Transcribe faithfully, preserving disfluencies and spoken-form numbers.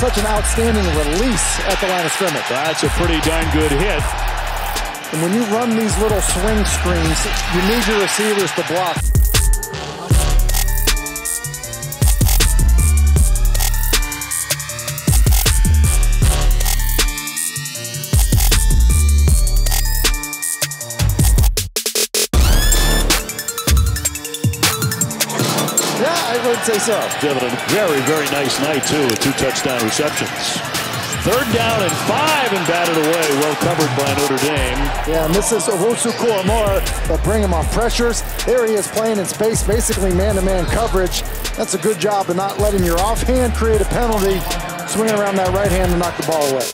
such an outstanding release at the line of scrimmage. That's a pretty darn good hit. And when you run these little swing screens, you need your receivers to block. I would say so. Devin, very, very nice night, too, with two touchdown receptions. Third down and five, and batted away. Well covered by Notre Dame. Yeah, and this is Owusu-Koramoah. They'll bring him on pressures. There he is playing in space, basically man-to-man coverage. That's a good job of not letting your offhand create a penalty, swinging around that right hand to knock the ball away.